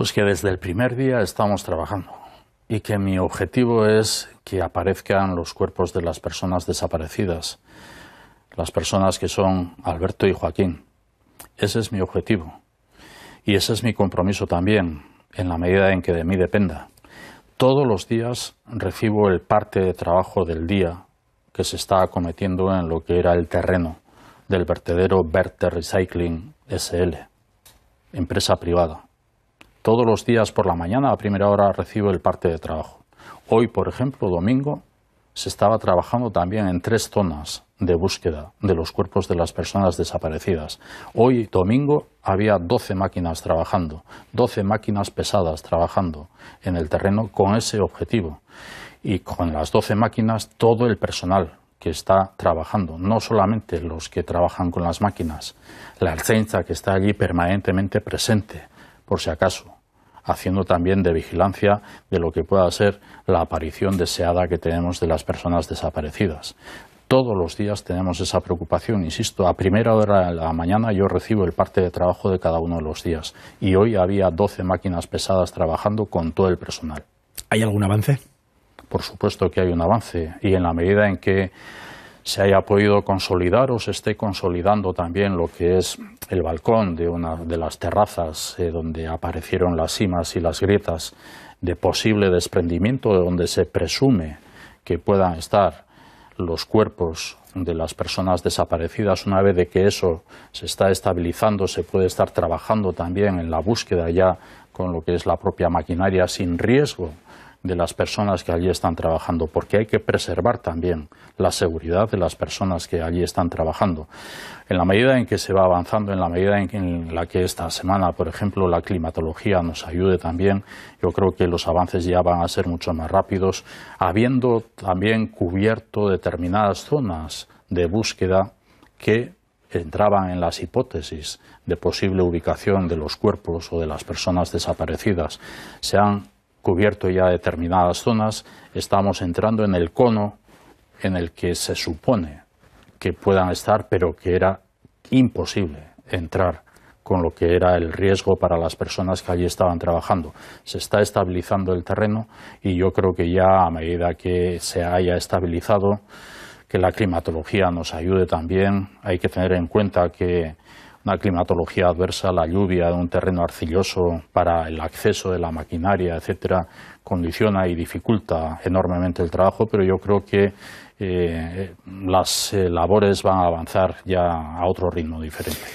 Pues que desde el primer día estamos trabajando y que mi objetivo es que aparezcan los cuerpos de las personas desaparecidas, las personas que son Alberto y Joaquín. Ese es mi objetivo y ese es mi compromiso también, en la medida en que de mí dependa. Todos los días recibo el parte de trabajo del día que se está acometiendo en lo que era el terreno del vertedero Verter Recycling SL, empresa privada. Todos los días por la mañana a primera hora recibo el parte de trabajo. Hoy, por ejemplo, domingo, se estaba trabajando también en 3 zonas de búsqueda de los cuerpos de las personas desaparecidas. Hoy, domingo, había 12 máquinas trabajando, 12 máquinas pesadas trabajando en el terreno con ese objetivo. Y con las 12 máquinas, todo el personal que está trabajando, no solamente los que trabajan con las máquinas, la Ertzaintza que está allí permanentemente presente, por si acaso, haciendo también de vigilancia de lo que pueda ser la aparición deseada que tenemos de las personas desaparecidas. Todos los días tenemos esa preocupación, insisto, a primera hora de la mañana yo recibo el parte de trabajo de cada uno de los días y hoy había 12 máquinas pesadas trabajando con todo el personal. ¿Hay algún avance? Por supuesto que hay un avance y en la medida en que se haya podido consolidar o se esté consolidando también lo que es el balcón de una de las terrazas donde aparecieron las simas y las grietas de posible desprendimiento, de donde se presume que puedan estar los cuerpos de las personas desaparecidas. Una vez de que eso se está estabilizando, se puede estar trabajando también en la búsqueda ya con lo que es la propia maquinaria sin riesgo de las personas que allí están trabajando, porque hay que preservar también la seguridad de las personas que allí están trabajando. En la medida en que se va avanzando, en la medida en la que esta semana, por ejemplo, la climatología nos ayude también, yo creo que los avances ya van a ser mucho más rápidos, habiendo también cubierto determinadas zonas de búsqueda que entraban en las hipótesis de posible ubicación de los cuerpos o de las personas desaparecidas. Se han cubierto ya determinadas zonas, estamos entrando en el cono en el que se supone que puedan estar, pero que era imposible entrar con lo que era el riesgo para las personas que allí estaban trabajando. Se está estabilizando el terreno y yo creo que ya a medida que se haya estabilizado, que la climatología nos ayude también, hay que tener en cuenta que una climatología adversa, la lluvia de un terreno arcilloso para el acceso de la maquinaria, etcétera, condiciona y dificulta enormemente el trabajo, pero yo creo que las labores van a avanzar ya a otro ritmo diferente.